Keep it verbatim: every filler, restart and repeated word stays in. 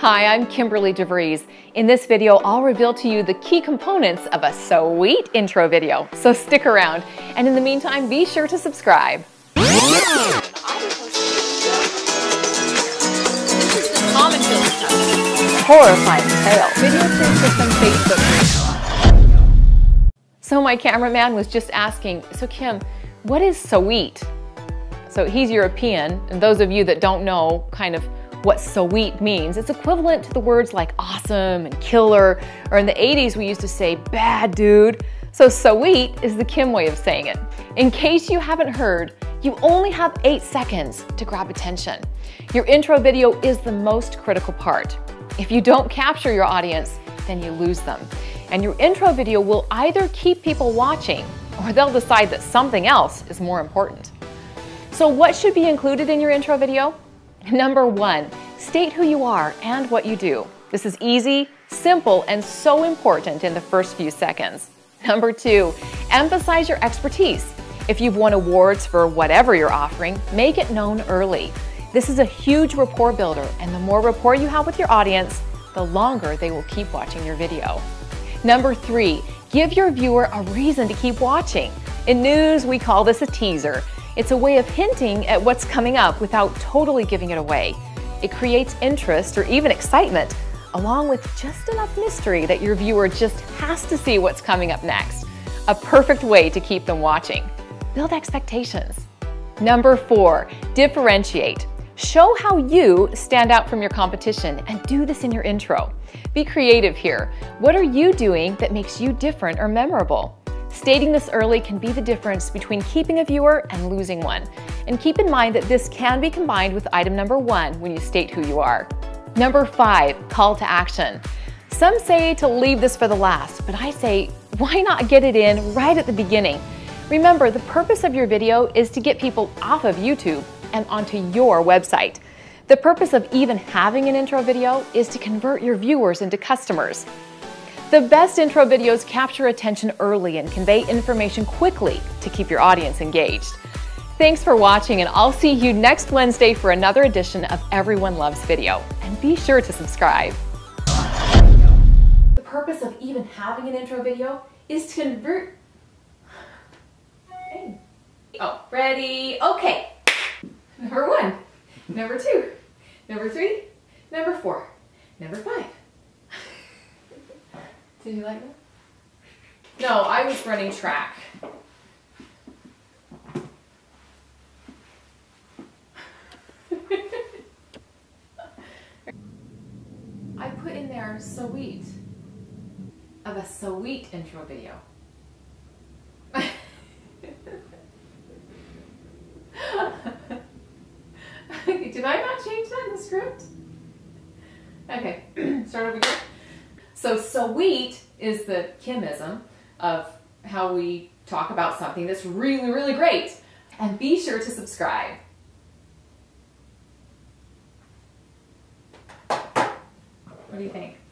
Hi, I'm Kimberly de Vries. In this video, I'll reveal to you the key components of a Saweet intro video. So stick around, and in the meantime, be sure to subscribe. Horrifying tale. Video stream system Facebook. So my cameraman was just asking, so Kim, what is Saweet? So he's European, and those of you that don't know kind of what Saweet means, it's equivalent to the words like awesome and killer, or in the eighties we used to say bad dude. So Saweet is the Kim way of saying it. In case you haven't heard, you only have eight seconds to grab attention. Your intro video is the most critical part. If you don't capture your audience, then you lose them. And your intro video will either keep people watching, or they'll decide that something else is more important. So what should be included in your intro video? Number one, state who you are and what you do. This is easy, simple, and so important in the first few seconds. Number two, emphasize your expertise. If you've won awards for whatever you're offering, make it known early. This is a huge rapport builder, and the more rapport you have with your audience, the longer they will keep watching your video. Number three, give your viewer a reason to keep watching. In news, we call this a teaser. It's a way of hinting at what's coming up without totally giving it away. It creates interest or even excitement, along with just enough mystery that your viewer just has to see what's coming up next. A perfect way to keep them watching. Build expectations. Number four, differentiate. Show how you stand out from your competition, and do this in your intro. Be creative here. What are you doing that makes you different or memorable? Stating this early can be the difference between keeping a viewer and losing one. And keep in mind that this can be combined with item number one when you state who you are. Number five, call to action. Some say to leave this for the last, but I say, why not get it in right at the beginning? Remember, the purpose of your video is to get people off of YouTube and onto your website. The purpose of even having an intro video is to convert your viewers into customers. The best intro videos capture attention early and convey information quickly to keep your audience engaged. Thanks for watching, and I'll see you next Wednesday for another edition of Everyone Loves Video. And be sure to subscribe. The purpose of even having an intro video is to convert... Hey. Oh, ready? Okay. Number one, number two, number three, number four, number five. Did you like that? No, I was running track. I put in there Saweet of a Saweet intro video. Did I not change that in the script? Okay, start over again. So Saweet is the Kimism of how we talk about something that's really, really great. And be sure to subscribe. What do you think?